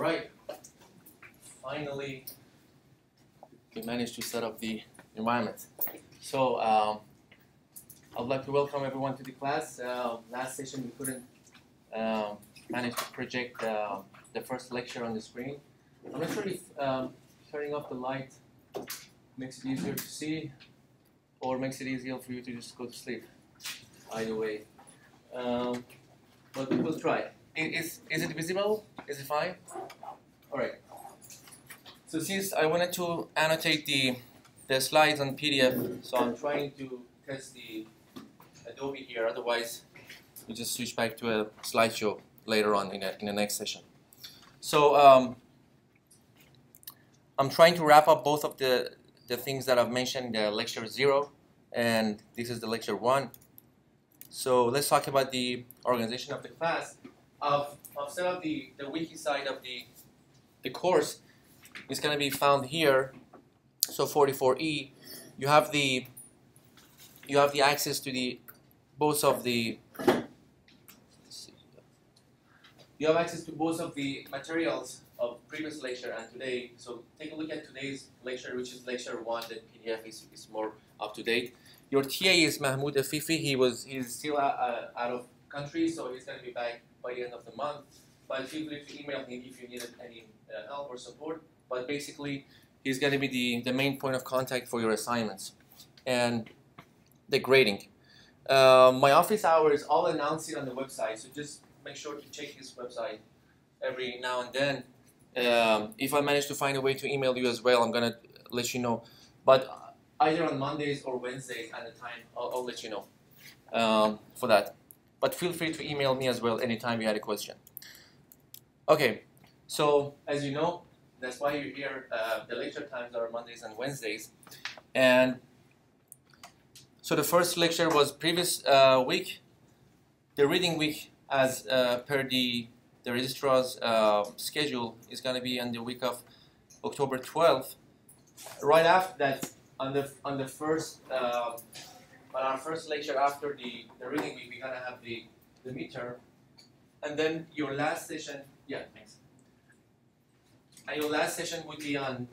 All right, finally, we managed to set up the environment. So I'd like to welcome everyone to the class. Last session we couldn't manage to project the first lecture on the screen. I'm not sure if turning off the light makes it easier to see or makes it easier for you to just go to sleep. Either way, but we will try. Is it visible? Is it fine? All right. So since I wanted to annotate the slides on PDF, so I'm trying to test the Adobe here. Otherwise, we'll just switch back to a slideshow later on in the next session. So I'm trying to wrap up both of the things that I've mentioned in the lecture 0, and this is the lecture 1. So let's talk about the organization of the class. I've set up the wiki side of the course. It's going to be found here. So 44E, you have the access to both of the materials of previous lecture and today. So take a look at today's lecture, which is lecture 1. The PDF is more up to date. Your TA is Mahmoud Afifi. He's still out of country, so he's going to be back by the end of the month. But feel free to email him if you need any help or support. But basically, he's going to be the main point of contact for your assignments and the grading. My office hours, I'll announce it on the website, so just make sure to check his website every now and then. If I manage to find a way to email you as well, I'm going to let you know. But either on Mondays or Wednesdays at the time, I'll let you know for that. But feel free to email me as well anytime you had a question. Okay, so as you know, that's why you're here. The lecture times are Mondays and Wednesdays. And so the first lecture was previous week, the reading week as per the registrar's schedule is going to be on the week of October 12th. Right after that, on our first lecture after the reading week, we're going to have the midterm. And then your last session, yeah, thanks. And your last session would be on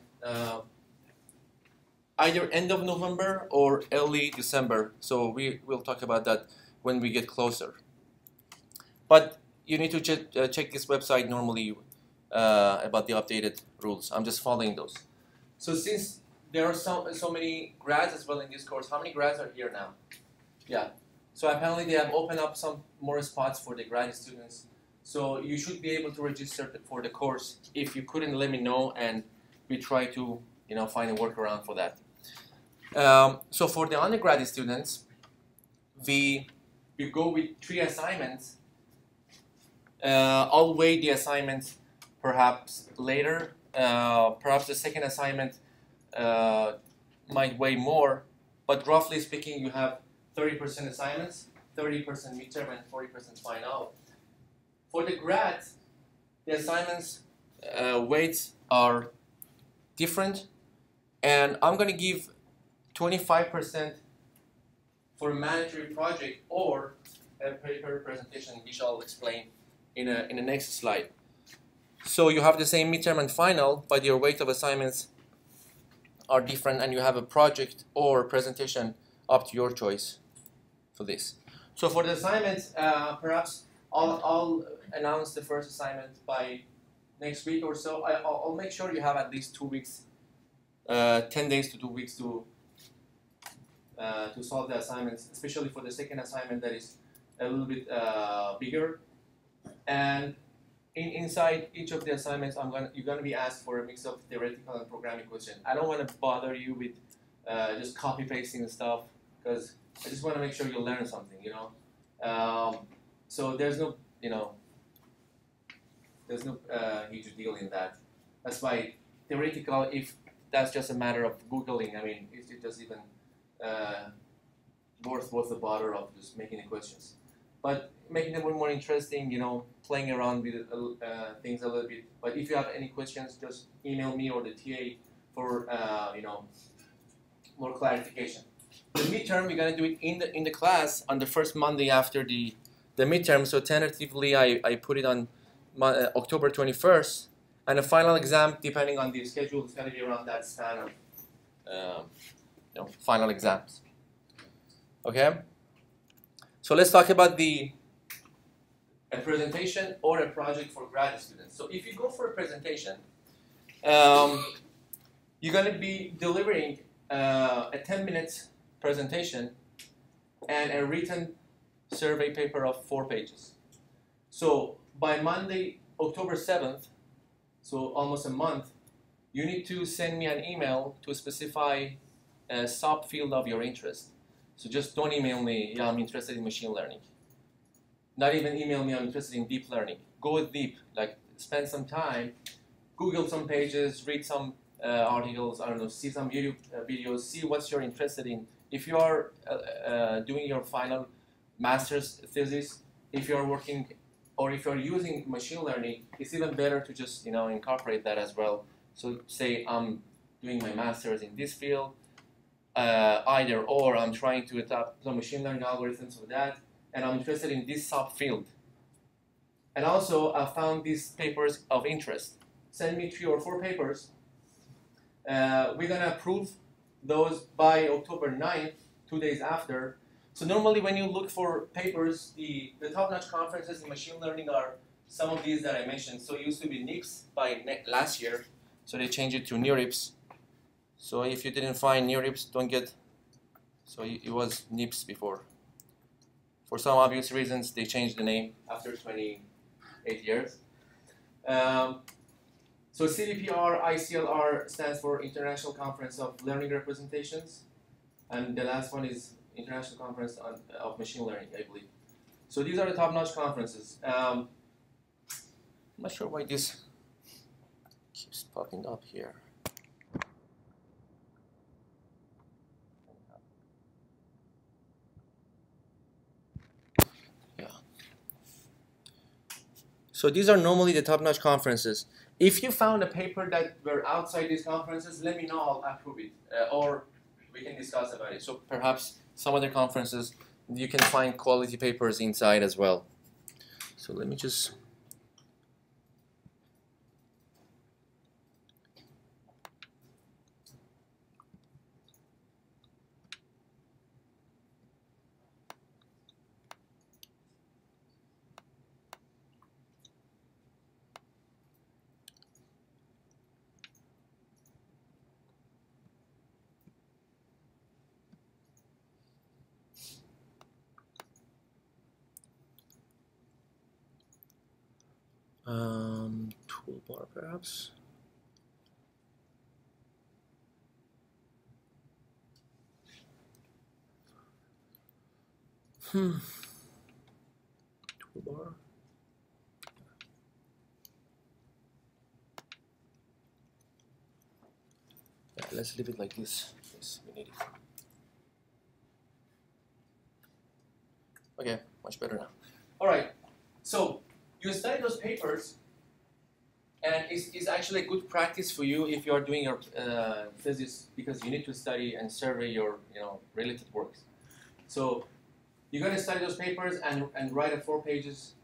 either end of November or early December. So we will talk about that when we get closer. But you need to check this website normally about the updated rules. I'm just following those. So since there are so many grads as well in this course, how many grads are here now? Yeah. So apparently they have opened up some more spots for the grad students. So you should be able to register for the course. If you couldn't, let me know, and we try to find a workaround for that. So for the undergrad students, we go with 3 assignments. I'll weigh the assignments perhaps later. Perhaps the second assignment might weigh more, but roughly speaking, you have 30% assignments, 30% midterm, and 40% final. For the grads, the assignments weights are different, and I'm going to give 25% for a mandatory project or a paper presentation, which I'll explain in the next slide. So you have the same midterm and final, but your weight of assignments are different, and you have a project or presentation up to your choice for this. So for the assignments, perhaps I'll announce the first assignment by next week or so. I'll make sure you have at least 2 weeks, 10 days to 2 weeks to solve the assignments, especially for the second assignment that is a little bit bigger. And inside each of the assignments, you're going to be asked for a mix of theoretical and programming questions. I don't want to bother you with just copy pasting stuff, because I just want to make sure you learn something, so there's no, huge deal in that. That's why theoretical, if that's just a matter of Googling, I mean, it doesn't even worth the bother of just making the questions. But making them more interesting, playing around with things a little bit. But if you have any questions, just email me or the TA for, more clarification. The midterm, we're going to do it in the class on the first Monday after the midterm, so tentatively I put it on October 21st, And a final exam, depending on the schedule, is going to be around that span of final exams. Okay? So let's talk about a presentation or a project for grad students. So if you go for a presentation, you're going to be delivering a 10-minute presentation and a written survey paper of 4 pages. So by Monday, October 7th, so almost a month, you need to send me an email to specify a subfield of your interest. So just don't email me, yeah, I'm interested in machine learning. Not even email me, I'm interested in deep learning. Go deep, like spend some time, Google some pages, read some articles, I don't know, see some YouTube videos, see what you're interested in. If you are doing your final master's thesis, if you are working or if you are using machine learning, it's even better to just incorporate that as well. So say I'm doing my master's in this field, either or I'm trying to adapt some machine learning algorithms for that, and I'm interested in this subfield. And also, I found these papers of interest. Send me 3 or 4 papers. We're going to approve those by October 9th, 2 days after. So normally when you look for papers, the top-notch conferences in machine learning are some of these that I mentioned. So it used to be NeurIPS by last year, so they changed it to NeurIPS. So if you didn't find NeurIPS, don't get, so it was NeurIPS before. For some obvious reasons, they changed the name after 28 years. So CVPR, ICLR stands for International Conference of Learning Representations, and the last one is International Conference of Machine Learning, I believe. So these are the top-notch conferences. I'm not sure why this keeps popping up here. So these are normally the top-notch conferences. If you found a paper that were outside these conferences, let me know, I'll approve it, or we can discuss about it. So perhaps some other conferences, you can find quality papers inside as well. So let me just... toolbar perhaps. Toolbar. Yeah, let's leave it like this. Yes, we need it. Okay, much better now. All right. So you study those papers, and it's actually a good practice for you if you are doing your thesis, because you need to study and survey your related works. So you're going to study those papers and write a 4 pages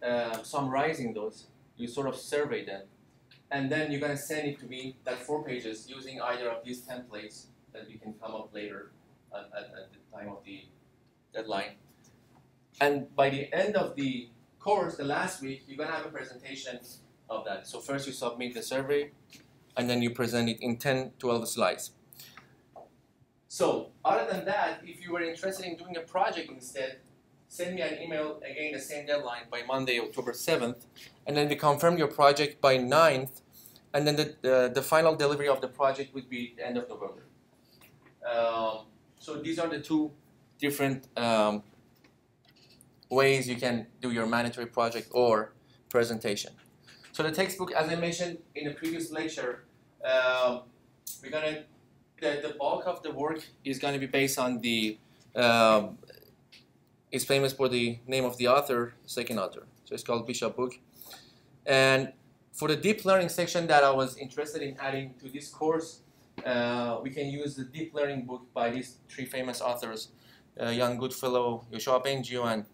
summarizing those. You sort of survey them, and then you're going to send it to me, that 4 pages, using either of these templates that we can come up later at the time of the deadline. And by the end of the course, the last week, you're going to have a presentation of that. So first you submit the survey, and then you present it in 10-12 slides. So other than that, if you were interested in doing a project instead, send me an email, again the same deadline, by Monday, October 7th, and then we confirm your project by 9th, and then the final delivery of the project would be the end of November. So these are the 2 different ways you can do your mandatory project or presentation. So the textbook, as I mentioned in the previous lecture, we're gonna the bulk of the work is gonna be based on the it's famous for the name of the author, second author. So it's called Bishop Book. And for the deep learning section that I was interested in adding to this course, we can use the deep learning book by these 3 famous authors, Yann Goodfellow, Yoshua Bengio, and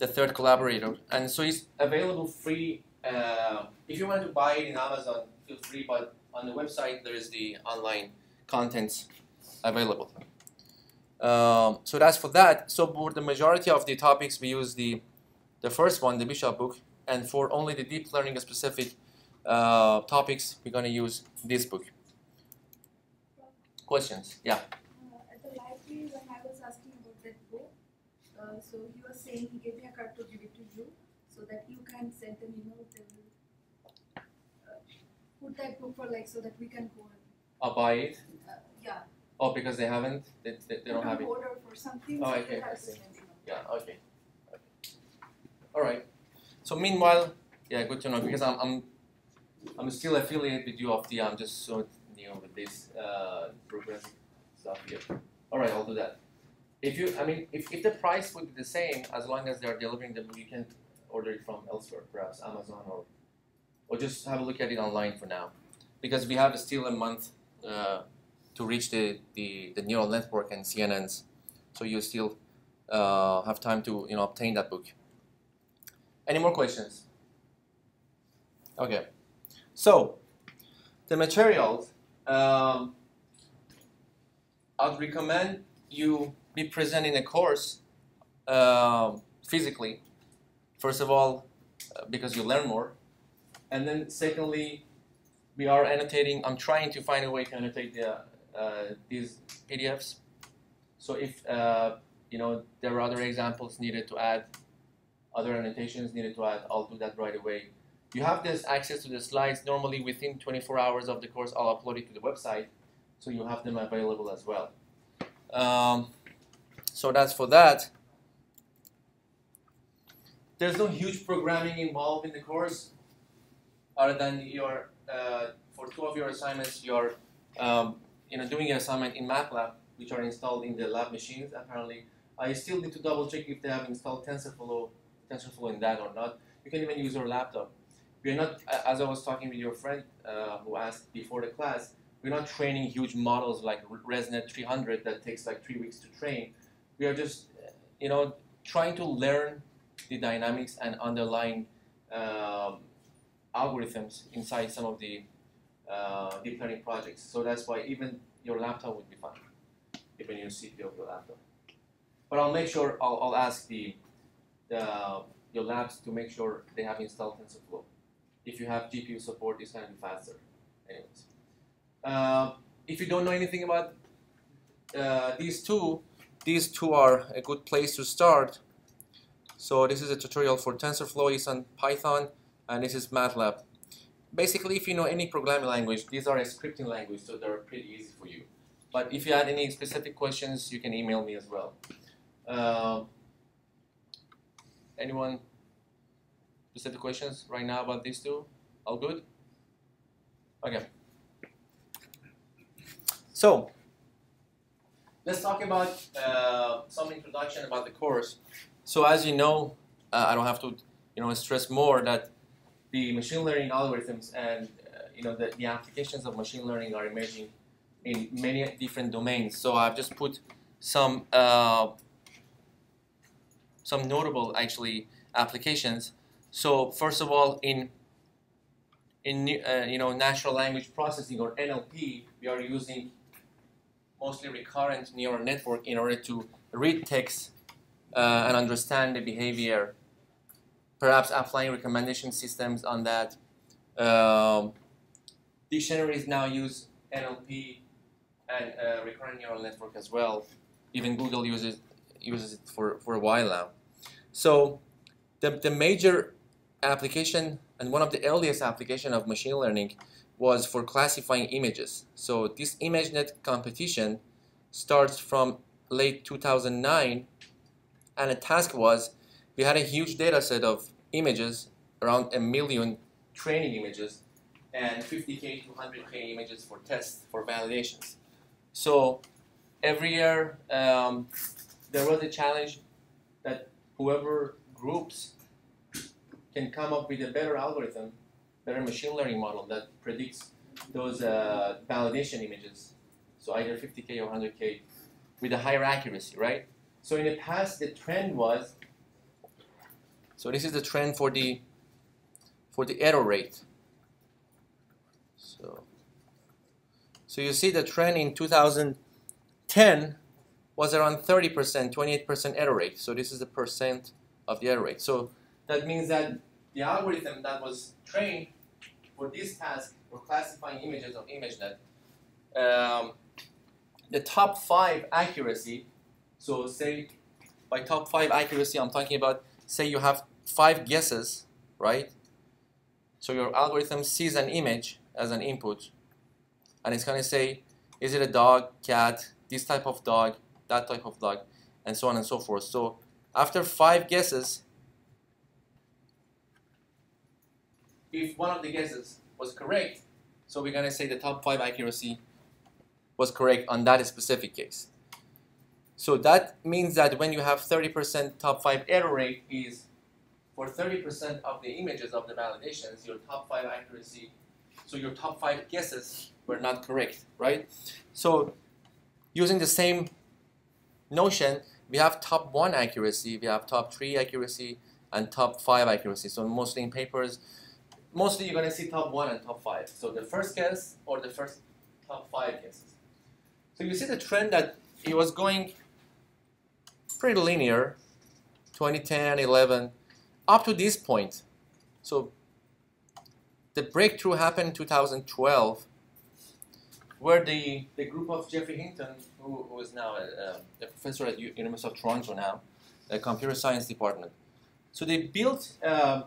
the 3rd collaborator. And so it's available free If you want to buy it in Amazon, feel free, but on the website there is the online contents available. So that's for that. So for the majority of the topics, we use the first one, the Bishop book, and for only the deep learning specific topics, we're going to use this book. Questions? Yeah. At the library, when I was asking about that book, so he was saying he gave me a card to give it to you, so that you can send an email to put that book for like so that we can go. I'll buy it. Yeah. Oh, because they haven't, they don't have it. Order for something. Oh, okay. Yeah. Okay. All right. So meanwhile, yeah, good to know, because I'm still affiliated with you of the. I'm just so new with this program stuff here. All right, I'll do that. If you, I mean, if the price would be the same, as long as they are delivering them, you can order it from elsewhere, perhaps Amazon or just have a look at it online for now, because we have still a month to reach the neural network and CNNs, so you still have time to obtain that book. Any more questions? Okay, so the materials, I'd recommend you be present in a course physically, first of all, because you learn more, and then secondly, we are annotating. I'm trying to find a way to annotate these PDFs. So if there are other examples needed to add, other annotations needed to add, I'll do that right away. You have this access to the slides normally within 24 hours of the course. I'll upload it to the website, so you have them available as well. So that's for that. There's no huge programming involved in the course, other than your for two of your assignments, you're doing an assignment in MATLAB, which are installed in the lab machines. Apparently, I still need to double check if they have installed TensorFlow in that or not. You can even use your laptop. We're not, as I was talking with your friend who asked before the class, we're not training huge models like ResNet 300 that takes like 3 weeks to train. We are just, trying to learn the dynamics and underlying algorithms inside some of the deep learning projects. So that's why even your laptop would be fine, even your CPU of your laptop. But I'll make sure, I'll ask your labs to make sure they have installed TensorFlow. If you have GPU support, it's going to be faster. Anyways, if you don't know anything about these two are a good place to start. So this is a tutorial for TensorFlow. It's on Python, and this is MATLAB. Basically, if you know any programming language, these are a scripting language, so they're pretty easy for you. But if you had any specific questions, you can email me as well. Anyone? Specific questions right now about these two? All good? Okay. So let's talk about some introduction about the course. So as you know, I don't have to stress more that the machine learning algorithms and the applications of machine learning are emerging in many different domains. So I've just put some notable actually applications. So first of all, in natural language processing or NLP, we are using mostly recurrent neural network in order to read text and understand the behavior. Perhaps applying recommendation systems on that. Dictionaries now use NLP and recurrent neural network as well. Even Google uses it for a while now. So the major application and one of the earliest applications of machine learning was for classifying images. So this ImageNet competition starts from late 2009, and the task was we had a huge data set of images, around 1 million training images and 50K to 100K images for tests, for validations. So every year there was a challenge that whoever groups can come up with a better algorithm, better machine learning model that predicts those validation images, so either 50K or 100K, with a higher accuracy, right? So in the past, the trend was, so this is the trend for the for the error rate. So you see the trend in 2010 was around 30%, 28% error rate. So this is the percent of the error rate. So that means that the algorithm that was trained for this task for classifying images of ImageNet, the top 5 accuracy, so say by top 5 accuracy I'm talking about, say you have 5 guesses, right? So your algorithm sees an image as an input and it's going to say, is it a dog, cat, this type of dog, that type of dog, and so on and so forth. So after 5 guesses, if one of the guesses was correct, so we're going to say the top 5 accuracy was correct on that specific case. So that means that when you have 30% top 5 error rate is for 30% of the images of the validations, your top 5 accuracy, so your top 5 guesses were not correct, right? So using the same notion, we have top 1 accuracy, we have top 3 accuracy, and top 5 accuracy. So mostly in papers, mostly you're going to see top 1 and top 5. So the first guess or the first top 5 guesses. So you see the trend that it was going pretty linear, 2010, 11, up to this point. So the breakthrough happened in 2012, where the group of Jeffrey Hinton, who is now a professor at University of Toronto now, the computer science department. So they built a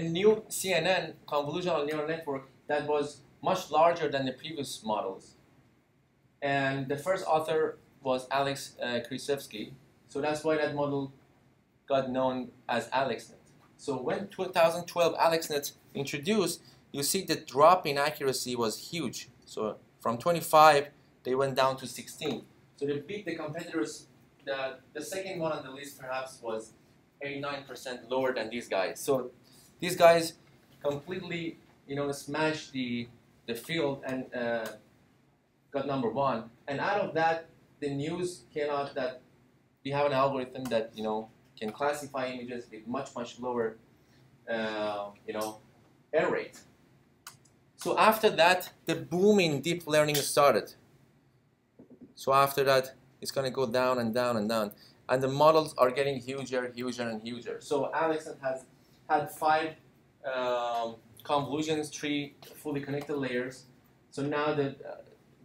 new CNN, convolutional neural network, that was much larger than the previous models. And the first author was Alex Krizhevsky. So that's why that model got known as AlexNet. So when 2012 AlexNet introduced, you see the drop in accuracy was huge. So from 25, they went down to 16. So they beat the competitors. The second one on the list perhaps was 89% lower than these guys. So these guys completely, you know, smashed the field and got number 1. And out of that, the news came out that we have an algorithm that, you know, can classify images with much, much lower, you know, error rate. So after that, the boom in deep learning started. So after that, it's going to go down and down and down. And the models are getting huger, huger, and huger. So AlexNet has had 5 convolutions, 3 fully connected layers. So now the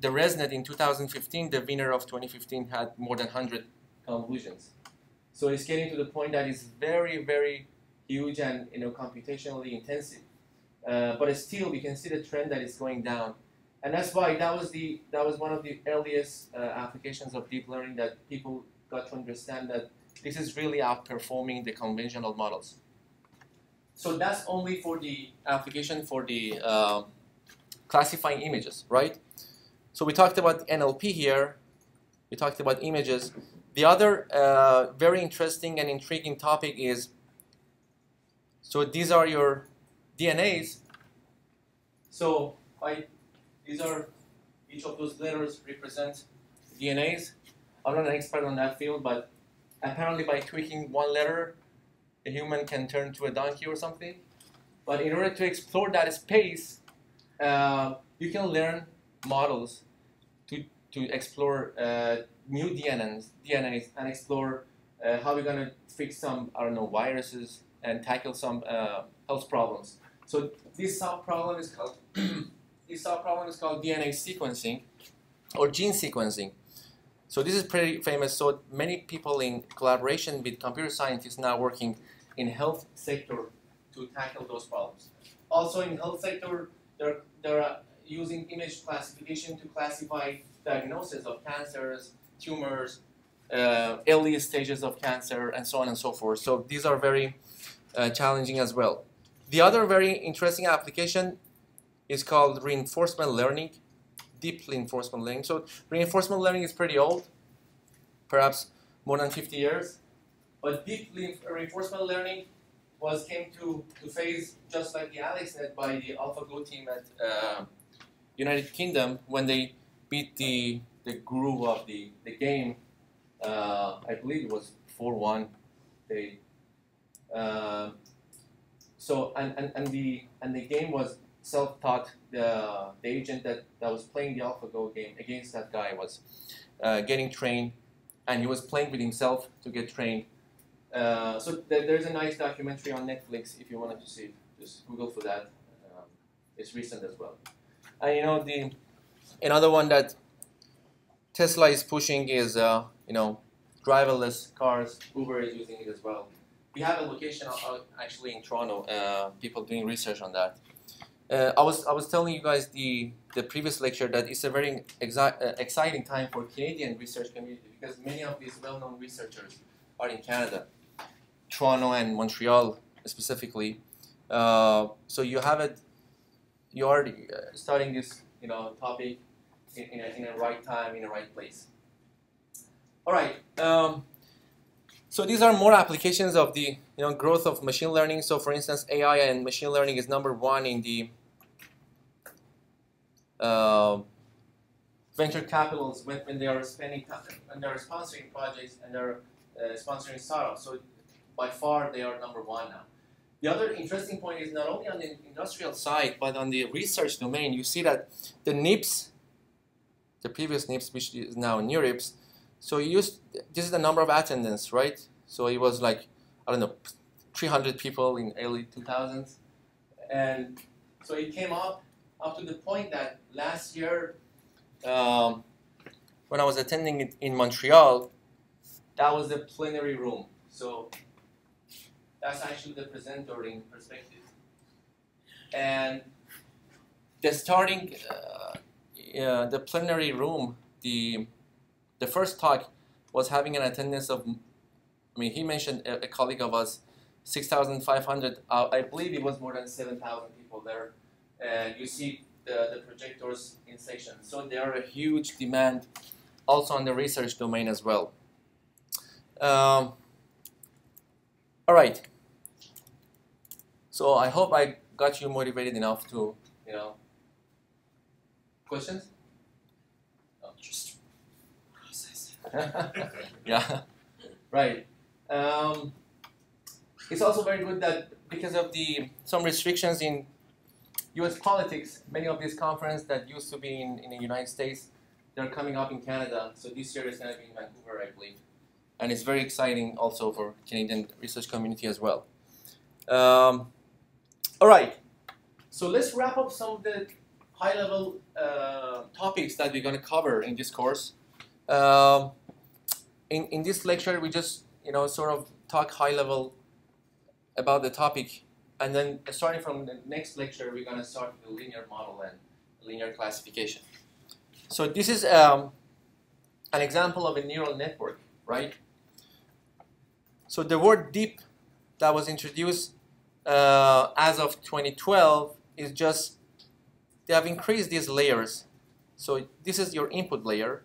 ResNet in 2015, the winner of 2015, had more than 100 convolutions. So it's getting to the point that it's very, very huge and, you know, computationally intensive. But still, we can see the trend that is going down, and that's why that was one of the earliest applications of deep learning that people got to understand that this is really outperforming the conventional models. So that's only for the application for the classifying images, right? So we talked about NLP here. We talked about images. The other very interesting and intriguing topic is, so these are your DNAs. So these are, each of those letters represents DNAs. I'm not an expert on that field, but apparently by tweaking one letter, a human can turn to a donkey or something. But in order to explore that space, you can learn models to explore new DNAs and explore how we're going to fix some, I don't know, viruses and tackle some health problems. So this sub-problem is called DNA sequencing or gene sequencing. So this is pretty famous. So many people in collaboration with computer scientists now working in health sector to tackle those problems. Also in health sector, they're using image classification to classify diagnoses of cancers, tumors, early stages of cancer, and so on and so forth. So these are very challenging as well. The other very interesting application is called reinforcement learning. Deep reinforcement learning. So reinforcement learning is pretty old, perhaps more than 50 years. But deep reinforcement learning came to phase just like the AlexNet by the AlphaGo team at United Kingdom when they beat the groove of the game. I believe it was 4-1. So and the game was self-taught. The agent that was playing the AlphaGo game against that guy was getting trained, and he was playing with himself to get trained. So there's a nice documentary on Netflix if you wanted to see it. Just Google for that. It's recent as well. And another one that Tesla is pushing is driverless cars. Uber is using it as well. We have a location actually in Toronto. People doing research on that. I was telling you guys the previous lecture that it's a very exciting time for Canadian research community because many of these well-known researchers are in Canada, Toronto and Montreal specifically. So you are starting this topic in a right time, in a right place. All right. So these are more applications of the growth of machine learning. So for instance, AI and machine learning is #1 in the venture capitals when they are spending when they are sponsoring projects and they're sponsoring startups. So by far they are #1 now. The other interesting point is not only on the industrial side but on the research domain. You see that the NIPS, the previous NIPS, which is now NeurIPS. So you used, this is the number of attendance, right? So it was like, 300 people in early 2000s. And so it came up to the point that last year, when I was attending it in Montreal, that was the plenary room. So that's actually the presenter in perspective. And the plenary room, the first talk was having an attendance of, he mentioned a colleague of us, 6,500. I believe it was more than 7,000 people there. And you see the projectors in sections. So there are a huge demand also on the research domain as well. All right. So I hope I got you motivated enough to, questions? Oh, just yeah, right. It's also very good that because of some restrictions in U.S. politics, many of these conferences that used to be in the United States, they're coming up in Canada. So this year is going to be in Vancouver, I believe. And it's very exciting also for Canadian research community as well. All right. So let's wrap up some of the high-level topics that we're going to cover in this course. In this lecture, we just sort of talk high level about the topic, and then starting from the next lecture, we're going to start with the linear model and linear classification. So this is an example of a neural network, right? So the word deep that was introduced as of 2012 is just they have increased these layers. So this is your input layer,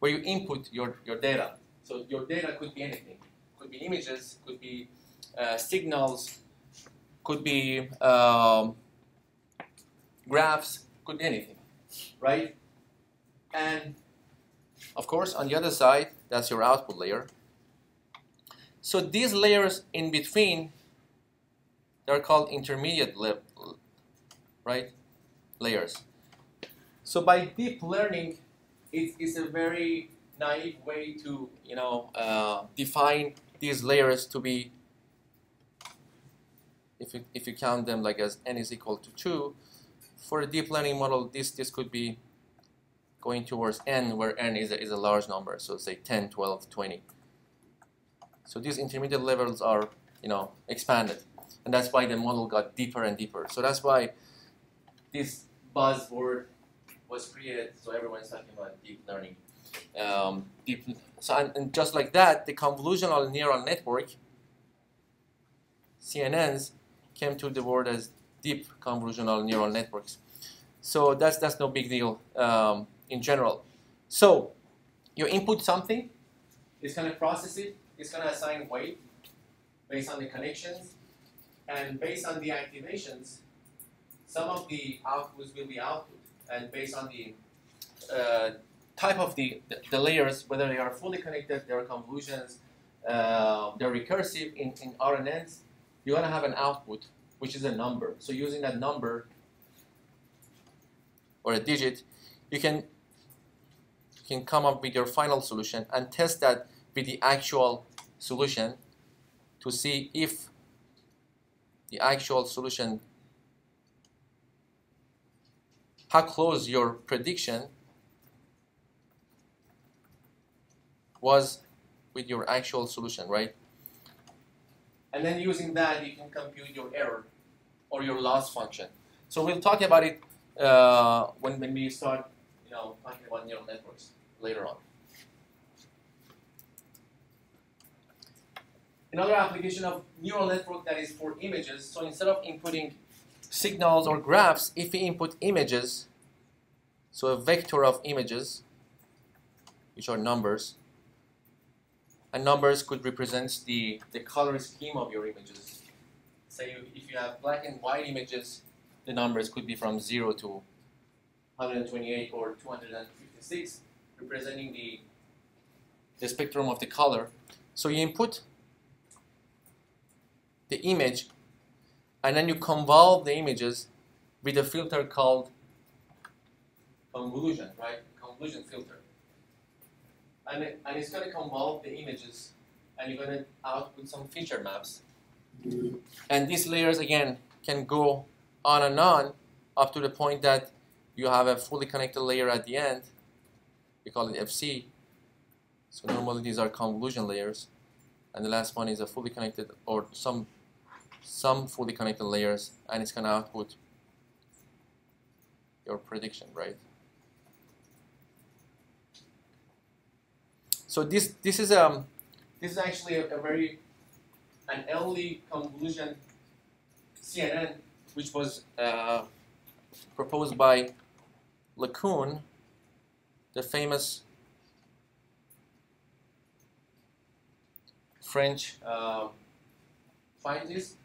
where you input your data. So your data could be anything. Could be images, could be signals, could be graphs, could be anything, right? And of course, on the other side, that's your output layer. So these layers in between, they're called intermediate layers. So by deep learning, it's a very naive way to define these layers to be, if you count them like as n = 2, for a deep learning model this could be going towards n, where n is a large number, so say 10, 12, 20. So these intermediate levels are expanded, and that's why the model got deeper and deeper. So that's why this buzzword was created, so everyone's talking about deep learning. And just like that, the convolutional neural network, CNNs, came to the word as deep convolutional neural networks. So that's no big deal in general. So you input something, it's going to process it, it's going to assign weight based on the connections, and based on the activations, some of the outputs will be output. And based on the type of the layers, whether they are fully connected, there are convolutions, they're recursive in RNNs, you're going to have an output, which is a number. So using that number or a digit, you can come up with your final solution and test that with the actual solution to see if the actual solution, how close your prediction was with your actual solution, right? And then using that, you can compute your error or your loss function. So we'll talk about it when we start, talking about neural networks later on. Another application of neural network that is for images. So instead of inputting signals or graphs, if we input images, so a vector of images, which are numbers, and numbers could represent the color scheme of your images. Say if you have black and white images, the numbers could be from 0 to 128 or 256, representing the spectrum of the color. So you input the image, and then you convolve the images with a filter called convolution, right? Convolution filter. And it's going to convolve the images, and you're going to output some feature maps. And these layers, again, can go on and on up to the point that you have a fully connected layer at the end. We call it FC. So normally these are convolution layers. And the last one is a fully connected, or some fully connected layers, and it's going to output your prediction, right? So this is actually an early convolution CNN, which was proposed by LeCun, the famous French scientist,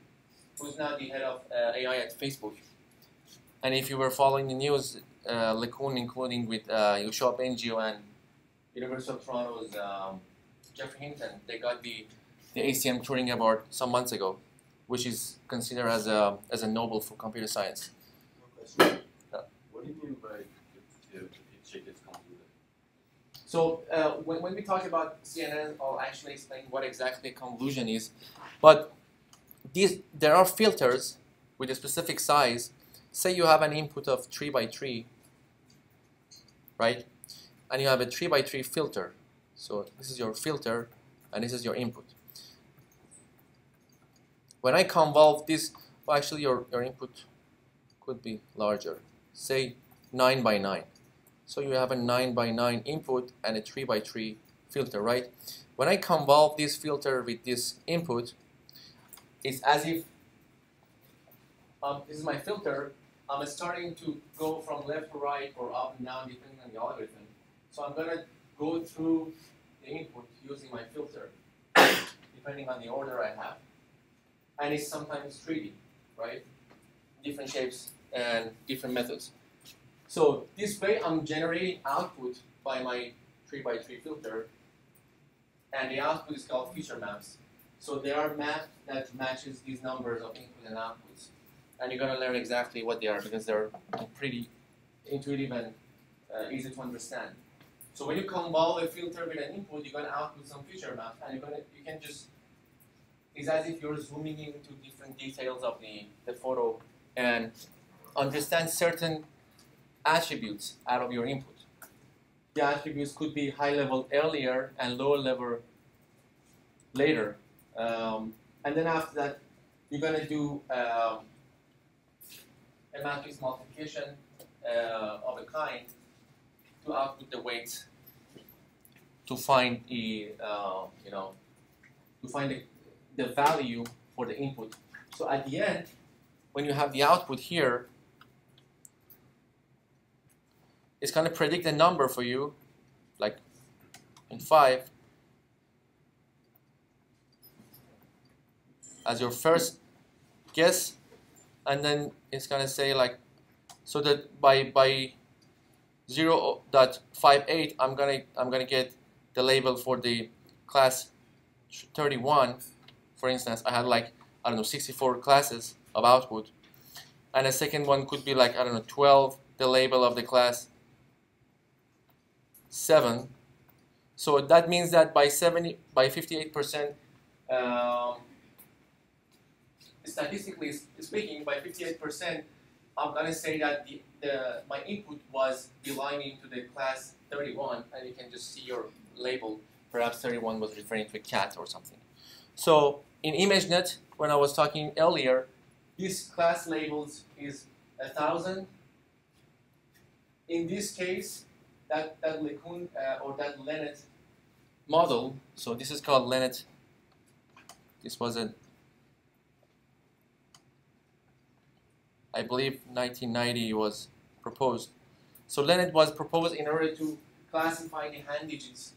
who's now the head of AI at Facebook. And if you were following the news, LeCun, including with Yoshua Bengio and University of Toronto's Jeffrey Hinton, they got the ACM Turing Award some months ago, which is considered as a Nobel for computer science. Yeah. What do you mean by if shit gets convoluted? So when we talk about CNN, I'll actually explain what exactly convolution is. But there are filters with a specific size. Say you have an input of 3 by 3, right? And you have a 3 by 3 filter. So this is your filter, and this is your input. When I convolve this, well, actually your input could be larger. Say 9 by 9. So you have a 9 by 9 input and a 3 by 3 filter, right? When I convolve this filter with this input, it's as if this is my filter. I'm starting to go from left to right or up and down depending on the algorithm. So I'm going to go through the input using my filter, depending on the order I have. And it's sometimes 3D, right? Different shapes and different methods. So this way I'm generating output by my 3 by 3 filter. And the output is called feature maps. So there are maps that matches these numbers of input and outputs. And you're going to learn exactly what they are because they're pretty intuitive and easy to understand. So when you convolve a filter with an input, you're going to output some feature maps, and you can just, it's as if you're zooming into different details of the photo and understand certain attributes out of your input. The attributes could be high level earlier and lower level later. And then after that, you're going to do a matrix multiplication of a kind to output the weights to find the value for the input. So at the end, when you have the output here, it's going to predict a number for you, like in 5, as your first guess, and then it's going to say like, so that by 0.58, I'm gonna get the label for the class 31, for instance, I had like, I don't know, 64 classes of output. And a second one could be like, I don't know, 12, the label of the class, 7. So that means that by 58%, statistically speaking, by 58%, I'm going to say that my input was belonging to the class 31, and you can just see your label. Perhaps 31 was referring to a cat or something. So in ImageNet, when I was talking earlier, this class labels is 1,000. In this case, that LeCun or that LeNet model, so this is called LeNet. This was a, I believe 1990 was proposed. So LeNet was proposed in order to classify the hand digits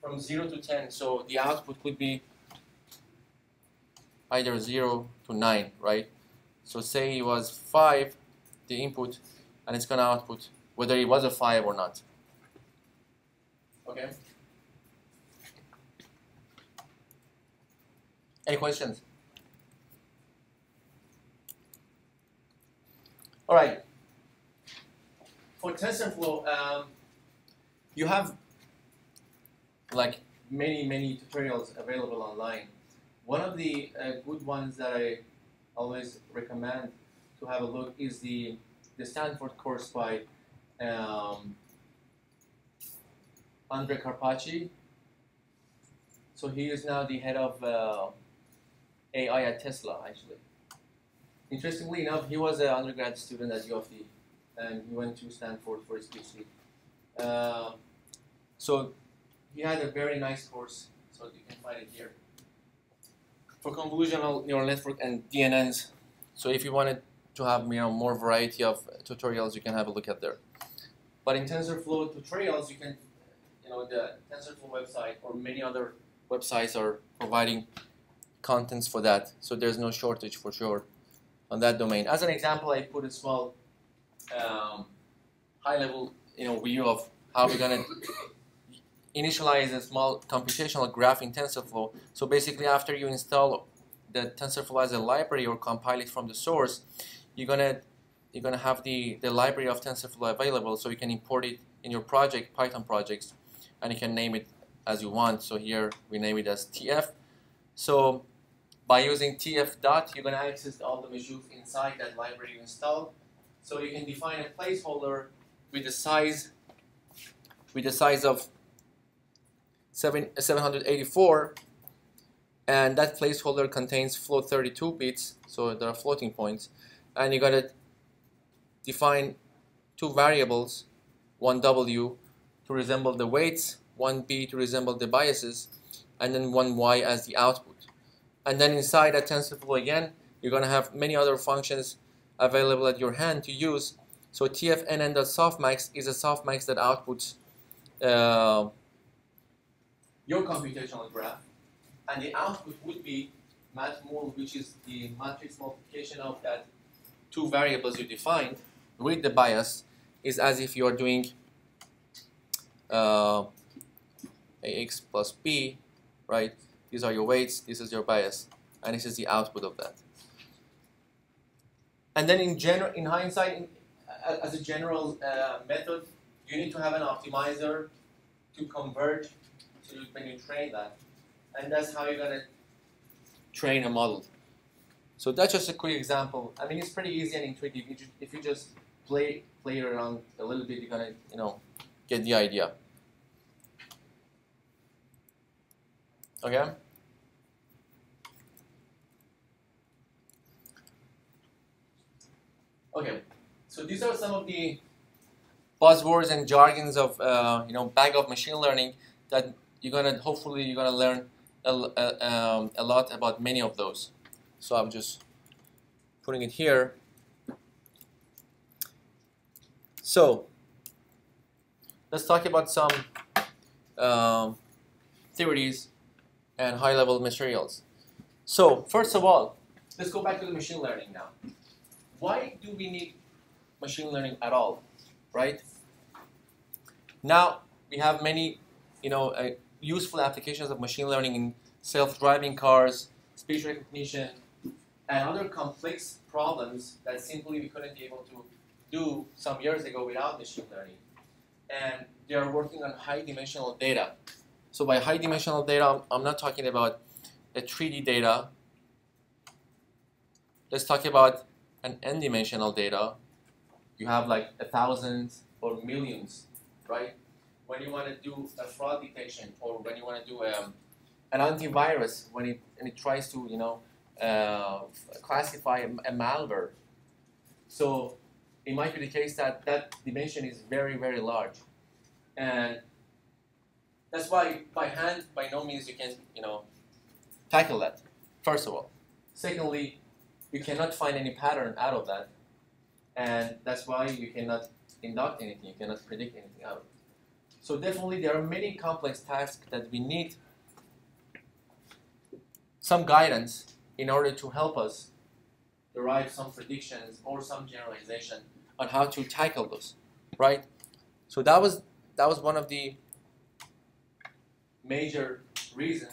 from 0 to 10. So the output could be either 0 to 9, right? So say it was 5, the input, and it's going to output whether it was a 5 or not. Okay? Any questions? All right. For TensorFlow, you have like many tutorials available online. One of the good ones that I always recommend to have a look is the Stanford course by Andrej Karpathy. So he is now the head of AI at Tesla, actually. Interestingly enough, he was an undergrad student at U of D, and he went to Stanford for his PhD. So he had a very nice course, so you can find it here. For convolutional neural network and DNNs, so if you wanted to have, you know, more variety of tutorials, you can have a look at there. But in TensorFlow tutorials, you can, you know, the TensorFlow website or many other websites are providing contents for that. So there's no shortage for sure on that domain. As an example, I put a small high-level, you know, view of how we're gonna initialize a small computational graph in TensorFlow. So basically, after you install the TensorFlow as a library or compile it from the source, you're gonna have the library of TensorFlow available, so you can import it in your project, Python projects, and you can name it as you want. So here we name it as TF. So by using TF dot, you're gonna access all the modules inside that library you installed. So you can define a placeholder with the size of 784, and that placeholder contains float 32 bits, so there are floating points, and you gotta define two variables, one W to resemble the weights, one B to resemble the biases, and then one Y as the output. And then inside that TensorFlow again, you're gonna have many other functions available at your hand to use. So tfnn.softmax is a softmax that outputs your computational graph, and the output would be matmul, which is the matrix multiplication of that two variables you defined with the bias, is as if you are doing ax plus b, right? These are your weights, this is your bias, and this is the output of that. And then in general, in hindsight, as a general method, you need to have an optimizer to converge when you train that, and that's how you're gonna train a model. So that's just a quick example. I mean, it's pretty easy and intuitive. If you just play around a little bit, you're gonna, you know, get the idea. Okay. Okay. So these are some of the buzzwords and jargons of you know, bag of machine learning that hopefully you're gonna learn a lot about many of those. So I'm just putting it here. So let's talk about some theories and high-level materials. So first of all, let's go back to the machine learning now. Why do we need machine learning at all, right? Now we have many, you know, useful applications of machine learning in self-driving cars, speech recognition, and other complex problems that simply we couldn't be able to do some years ago without machine learning. And they are working on high-dimensional data. So by high-dimensional data, I'm not talking about the 3D data. Let's talk about an n-dimensional data. You have like thousands or millions, right? When you want to do a fraud detection, or when you want to do an antivirus, when it tries to, you know, classify a malware. So it might be the case that that dimension is very, very large. And that's why by hand, by no means you can, you know, tackle that, first of all. Secondly, you cannot find any pattern out of that. And that's why you cannot induct anything, you cannot predict anything out of it. So definitely there are many complex tasks that we need some guidance in order to help us derive some predictions or some generalization on how to tackle those, right? So that was one of the major reasons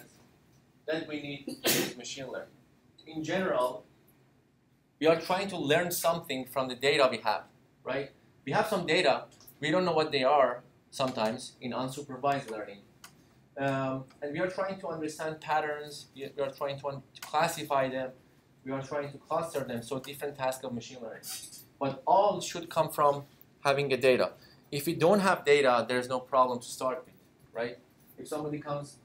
that we need machine learning. In general, we are trying to learn something from the data we have, right? We have some data, we don't know what they are sometimes in unsupervised learning. And we are trying to understand patterns, we are trying to classify them, we are trying to cluster them, so different tasks of machine learning. But all should come from having a data. If we don't have data, there's no problem to start with, right? If somebody comes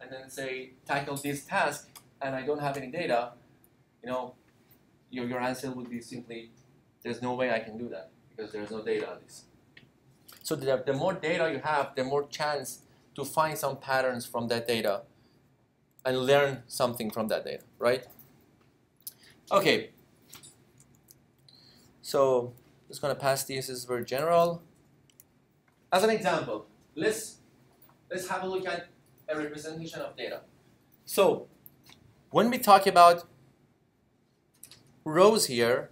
and then say, tackle this task, and I don't have any data, you know, your answer would be simply, there's no way I can do that, because there's no data on this. So the more data you have, the more chance to find some patterns from that data and learn something from that data, right? Okay, so I'm just going to pass these as very general. As an example, let's have a look at a representation of data. So when we talk about rows here,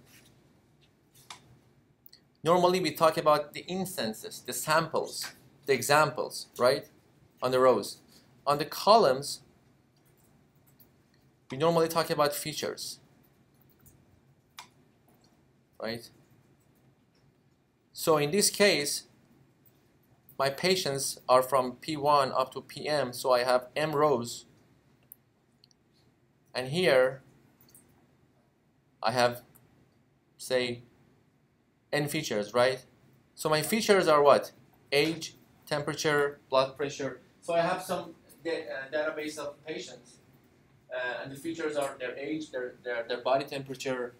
normally we talk about the instances, the samples, the examples, right? On the rows. On the columns, we normally talk about features, right? So in this case, my patients are from P1 up to PM, so I have M rows. And here, I have, say, N features, right? So my features are what? Age, temperature, blood pressure. So I have some database of patients, and the features are their age, their body temperature,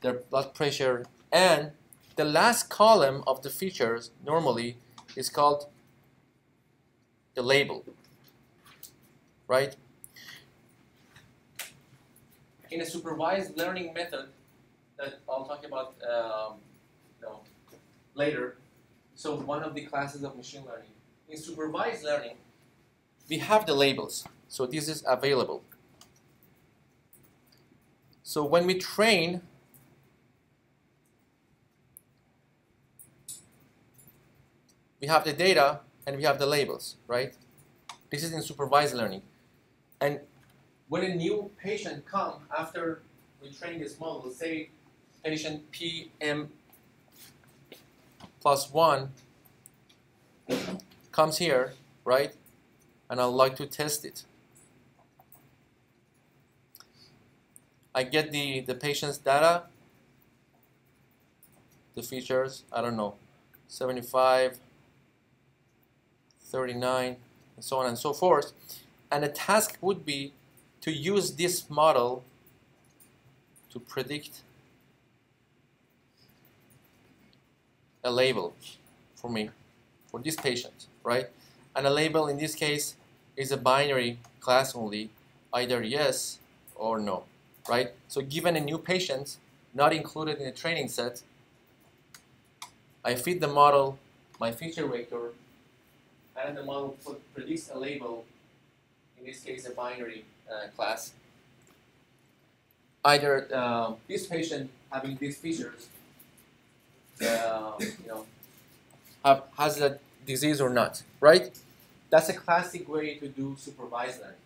their blood pressure, and the last column of the features normally is called the label, right? In a supervised learning method that I'll talk about later, so one of the classes of machine learning, in supervised learning, we have the labels, so this is available. So when we train, we have the data and we have the labels, right? This is in supervised learning. And when a new patient comes after we train this model, say patient PM plus 1 comes here, right? And I'd like to test it. I get the patient's data, the features, I don't know, 75, 39, and so on and so forth. And the task would be to use this model to predict a label for me, for this patient, right? And a label in this case is a binary class only, either yes or no, right? So given a new patient, not included in the training set, I feed the model my feature vector, and the model predicts a label, in this case a binary class. Either this patient having these features, has that disease or not, right? That's a classic way to do supervised learning.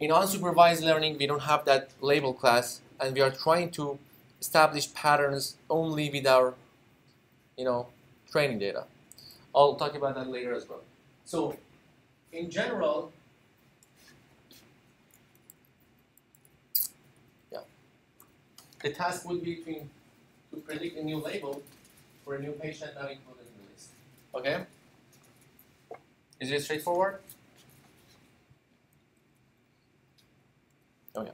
In unsupervised learning, we don't have that label class, and we are trying to establish patterns only with our, training data. I'll talk about that later as well. So, in general, the task would be to predict a new label for a new patient now included in the list. Okay? Is it straightforward? Okay.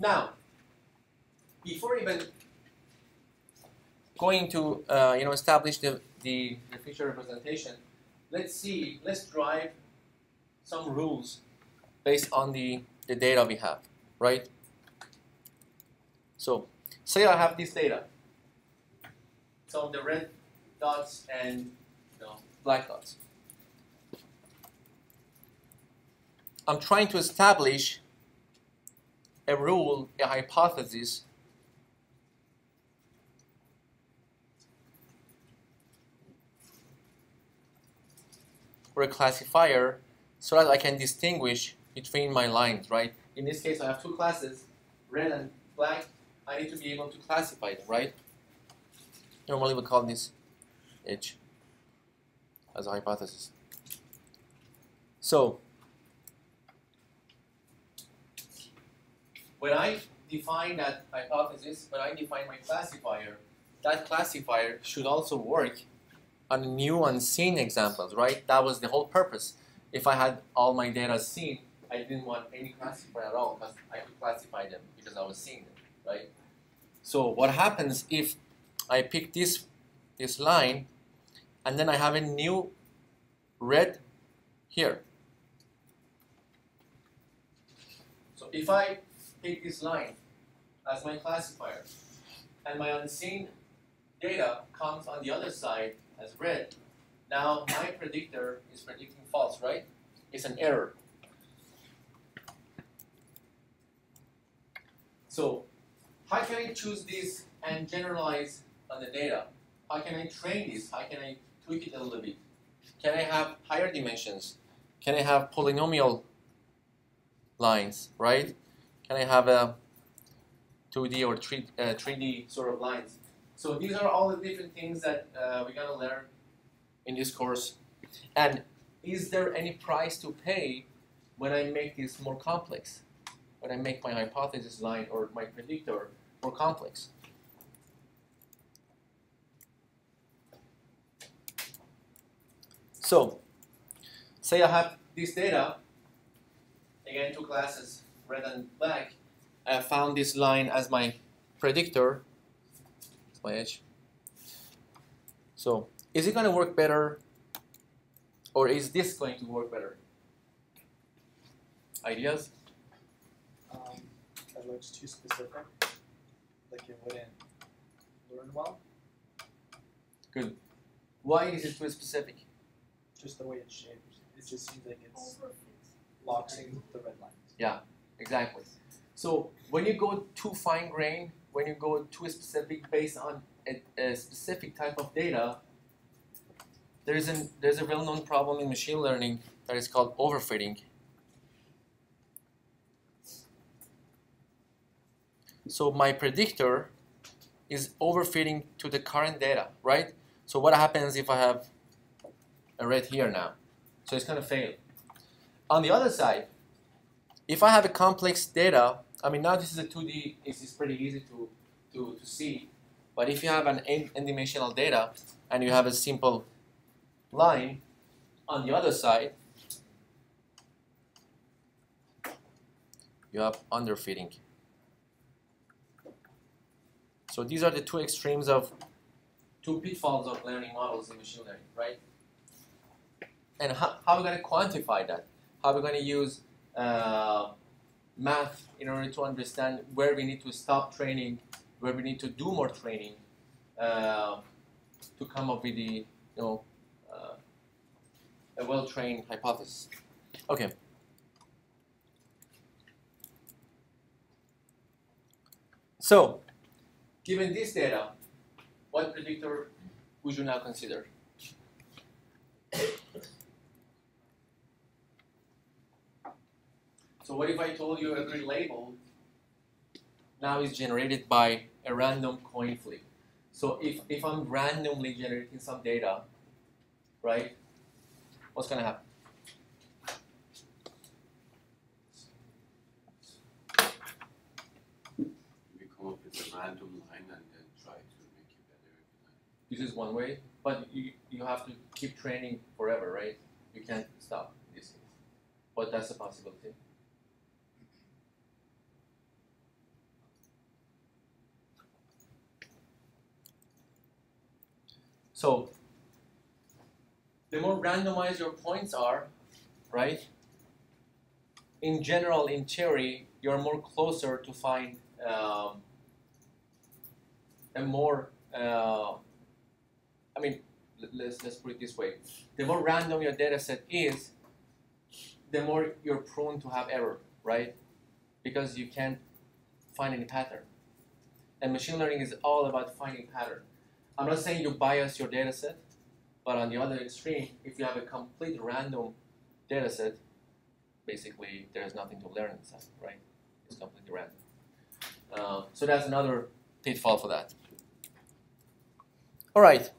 Now, before even going to establish the feature representation, let's drive some rules based on the data we have, right? So, say I have this data, some of the red dots and black dots. I'm trying to establish a rule, a hypothesis or a classifier so that I can distinguish between my lines, right? In this case, I have two classes, red and black. I need to be able to classify them, right? Normally, we call this H as a hypothesis. So, when I define that hypothesis, when I define my classifier, that classifier should also work on new unseen examples, right? That was the whole purpose. If I had all my data seen, I didn't want any classifier at all because I could classify them because I was seeing them, right? So what happens if I pick this line and then I have a new red here? So if I take this line as my classifier and my unseen data comes on the other side as red, now my predictor is predicting false, right? It's an error. So how can I choose this and generalize on the data? How can I train this? How can I tweak it a little bit? Can I have higher dimensions? Can I have polynomial lines, right? Can I have a 2D or 3D sort of lines? So these are all the different things that we're going to learn in this course. And is there any price to pay when I make this more complex? When I make my hypothesis line or my predictor more complex? So, say I have this data, again two classes, red and black. I found this line as my predictor. It's my edge. So, is it going to work better, or is this going to work better? Ideas? That looks too specific. Like it wouldn't learn well. Good. Why is it too specific? Just the way it's shaped. It just seems like it's locks in the red lines. Yeah. Exactly. So when you go too fine-grained, when you go too specific based on a specific type of data, there's a well-known problem in machine learning that is called overfitting. So my predictor is overfitting to the current data, right? So what happens if I have a red here now? So it's going to fail. On the other side, if I have a complex data, I mean, now this is a 2D, it's pretty easy to see. But if you have an n-dimensional data and you have a simple line on the other side, you have underfitting. So these are the two extremes of two pitfalls of learning models in machine learning, right? And how are we going to quantify that? How are we going to use math in order to understand where we need to stop training, where we need to do more training to come up with the a well-trained hypothesis. Okay. So, given this data, what predictor we should now consider. So what if I told you every label now is generated by a random coin flip? So if I'm randomly generating some data, right, what's going to happen? We come up with a random line and then try to make it better every time. This is one way, but you have to keep training forever, right? You can't stop these things. But that's a possibility. So the more randomized your points are, right, in general, in theory, you're more closer to find a more, I mean, let's put it this way. The more random your data set is, the more you're prone to have error, right? Because you can't find any pattern. And machine learning is all about finding pattern. I'm not saying you bias your data set, but on the other extreme, if you have a complete random data set, basically there's nothing to learn inside, right? It's completely random. So that's another pitfall for that. All right.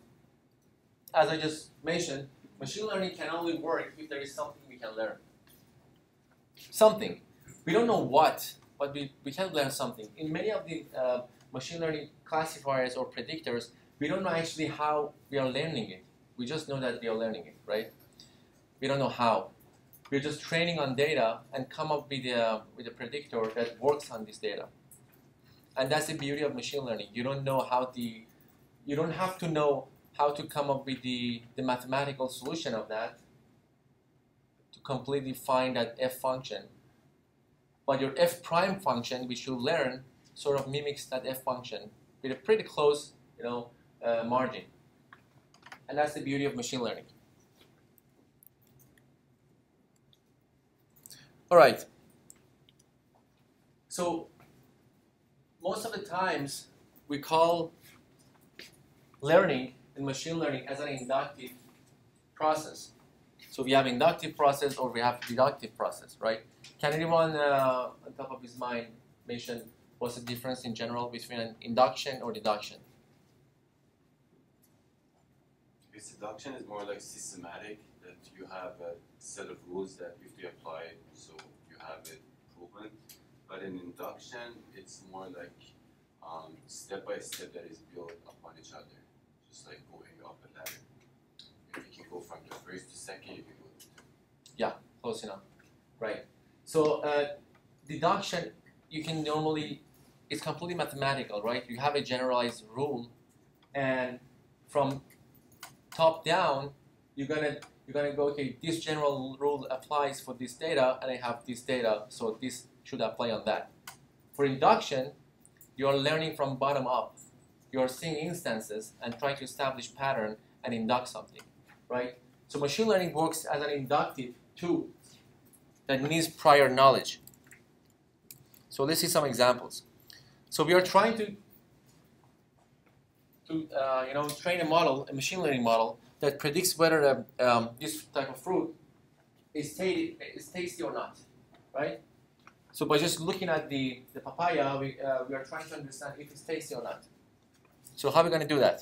As I just mentioned, machine learning can only work if there is something we can learn. Something. We don't know what, but we can learn something. In many of the machine learning classifiers or predictors, we don't know actually how we are learning it. We just know that we are learning it, right? We don't know how. We're just training on data and come up with a predictor that works on this data. And that's the beauty of machine learning. You don't know how you don't have to know how to come up with the mathematical solution of that to completely find that f function. But your f prime function, which you learn, sort of mimics that f function with a pretty close, you know, margin. And that's the beauty of machine learning. All right. So most of the times we call learning in machine learning as an inductive process. So we have inductive process or we have deductive process, right? Can anyone on top of his mind mention what's the difference in general between an induction or deduction? Deduction is more like systematic, that you have a set of rules that if they apply it, so you have it proven. But in induction, it's more like step by step that is built upon each other, just like going up a ladder. If you can go from the first to second, you can go to two. Yeah, close enough. Right. So deduction, you can normally, it's completely mathematical, right? You have a generalized rule, and from top down, you're gonna go, okay, this general rule applies for this data, and I have this data, so this should apply on that. For induction, you're learning from bottom up. You're seeing instances and trying to establish pattern and induct something, right? So machine learning works as an inductive tool that needs prior knowledge. So let's see some examples. So we are trying to you know, train a model, a machine learning model that predicts whether this type of fruit is tasty or not, right? So by just looking at the papaya, we are trying to understand if it's tasty or not. So how are we going to do that?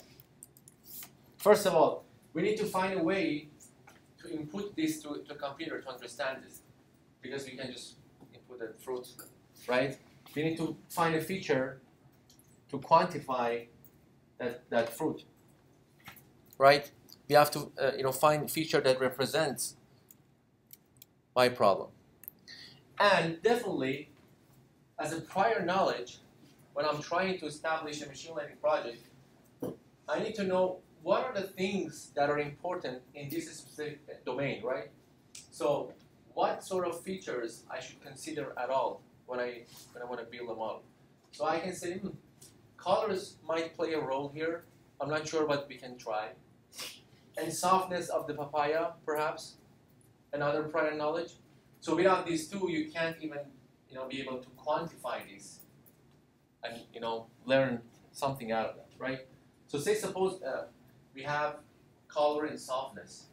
First of all, we need to find a way to input this to a computer to understand this, because we can just input the fruit, right? We need to find a feature to quantify that fruit, right? We have to you know, find a feature that represents my problem. And definitely, as a prior knowledge, when I'm trying to establish a machine learning project, I need to know what are the things that are important in this specific domain, right? So what sort of features I should consider at all when I want to build a model. So I can say, colors might play a role here. I'm not sure, but we can try. And softness of the papaya, perhaps, another prior knowledge. So without these two, you can't even, you know, be able to quantify this and, you know, learn something out of that, right? So say suppose we have color and softness.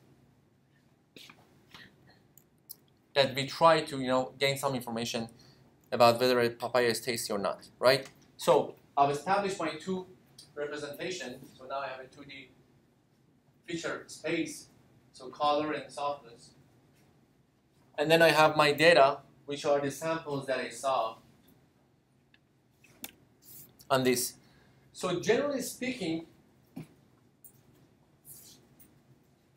That we try to, you know, gain some information about whether a papaya is tasty or not, right? So I've established my 2D representation. So now I have a 2D feature space. So color and softness. And then I have my data, which are the samples that I saw on this. So generally speaking,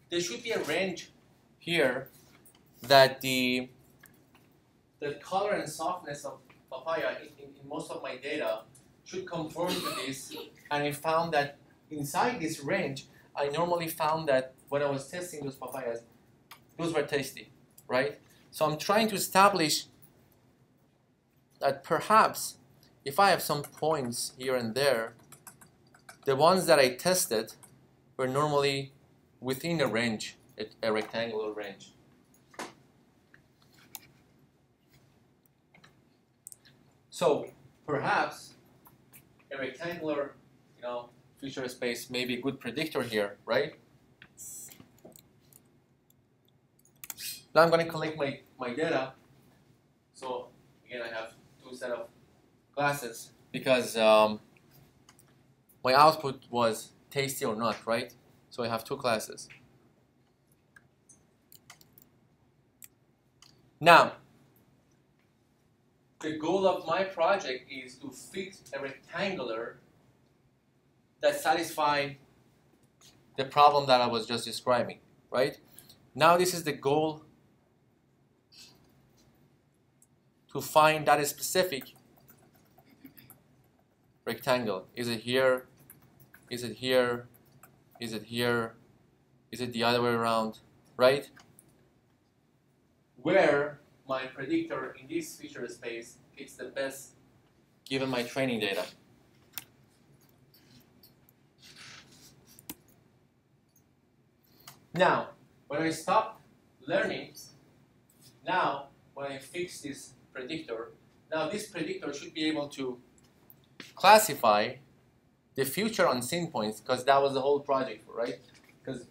there should be a range here that the color and softness of papaya in most of my data should conform to this. And I found that inside this range, I normally found that when I was testing those papayas, those were tasty, right? So I'm trying to establish that perhaps if I have some points here and there, the ones that I tested were normally within a range, a rectangular range. So perhaps a rectangular, you know, feature space may be a good predictor here, right? Now I'm going to collect my data. So again, I have 2 set of glasses because my output was tasty or not, right? So I have 2 classes. Now, the goal of my project is to fix a rectangular that satisfies the problem that I was just describing, right? Now this is the goal, to find that specific rectangle. Is it here? Is it here? Is it here? Is it the other way around? Right? Where my predictor in this feature space picks the best given my training data. Now, when I stop learning, now when I fix this predictor, now this predictor should be able to classify the future unseen points, because that was the whole project, right? Because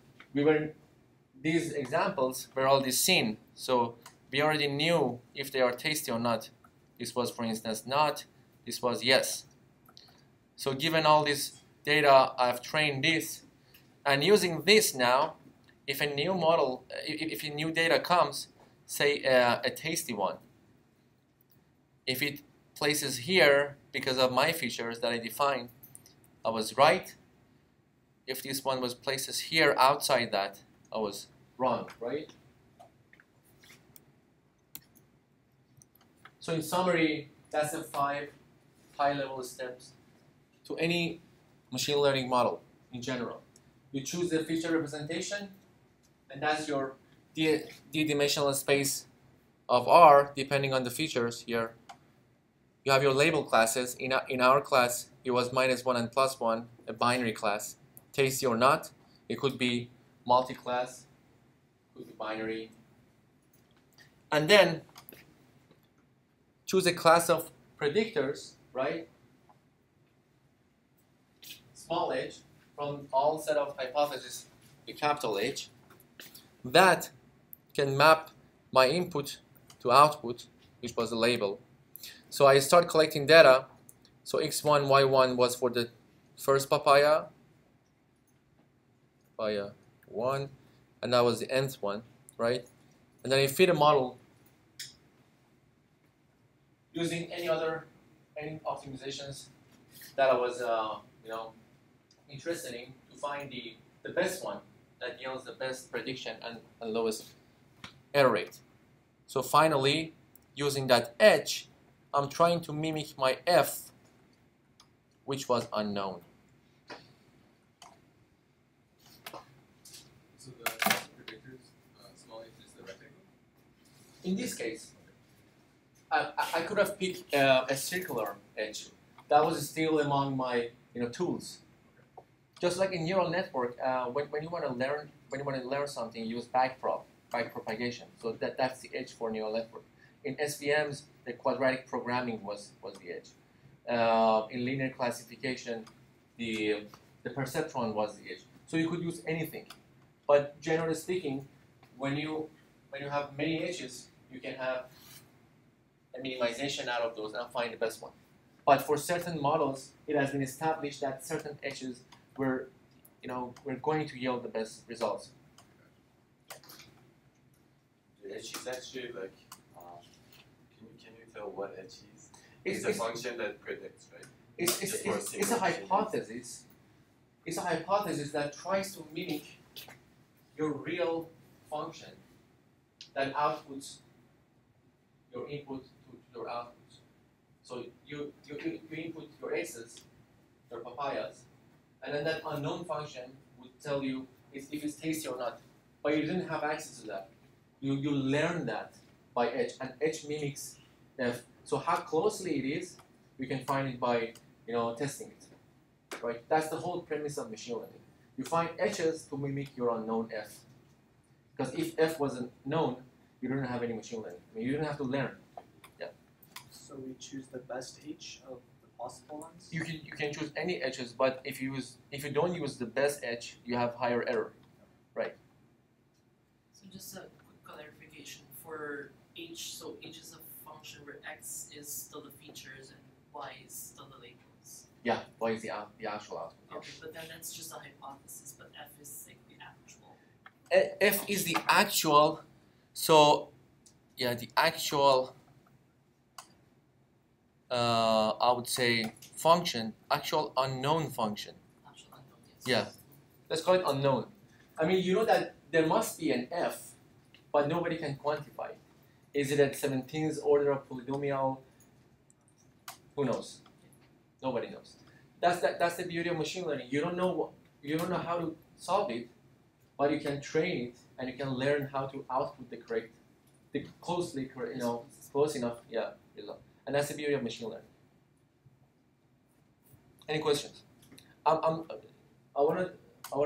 these examples were all seen, so we already knew if they are tasty or not. This was, for instance, not. This was yes. So given all this data, I've trained this. And using this now, if a new model, if a new data comes, say a tasty one, if it places here because of my features that I defined, I was right. If this one was places here outside that, I was wrong, right? So in summary, that's the 5 high-level steps to any machine learning model in general. You choose the feature representation, and that's your d-dimensional space of R, depending on the features here. You have your label classes. In our class, it was -1 and +1, a binary class. Tasty or not, it could be multi-class, could be binary. And then choose a class of predictors, right? Small h from all set of hypotheses, a capital H. That can map my input to output, which was the label. So I start collecting data. So x1, y1 was for the first papaya, papaya 1, and that was the nth one, right? And then I feed a model using any optimizations that I was, you know, interested in to find the best one that yields the best prediction and lowest error rate. So finally, using that edge, I'm trying to mimic my F, which was unknown. So the predictors, small h is the rectangle? In this case, I could have picked a circular edge. That was still among my, you know, tools. Just like in neural network, when you want to learn something, use backpropagation. So that's the edge for neural network. In SVMs, the quadratic programming was the edge. In linear classification, the perceptron was the edge. So So you could use anything. But generally speaking, when you have many edges, you can have a minimization out of those and find the best one. But for certain models, it has been established that certain edges were, were going to yield the best results. The edge is actually like, can you tell what edge is? It's a function that predicts, right? It's a hypothesis. It's a hypothesis that tries to mimic your real function that outputs your input to your output. So you input your x's, your papayas, and then that unknown function would tell you if it's tasty or not. But you didn't have access to that. You learn that by edge, and edge mimics depth. So how closely it is, you can find it by testing it. Right? That's the whole premise of machine learning. You find edges to mimic your unknown f. Because if f wasn't known, you don't have any machine learning. I mean, you don't have to learn. Yeah. So we choose the best edge of the possible ones. You can choose any edges, but if you don't use the best edge, you have higher error, right? So just a quick clarification for h. So h is a function where x is still the features and y is still the labels. Yeah, y is the actual output. Okay, but then that's just a hypothesis. But f is like the actual. F is the actual. So, yeah, the actual, I would say, function, actual unknown function. Actual unknown, yes. Yeah, let's call it unknown. I mean, you know that there must be an f, but nobody can quantify it. Is it at 17th order of polynomial? Who knows? Nobody knows. That's the beauty of machine learning. You don't know how to solve it, but you can train it. And you can learn how to output the correct, close enough, yeah. And that's the beauty of machine learning. Any questions? I wanna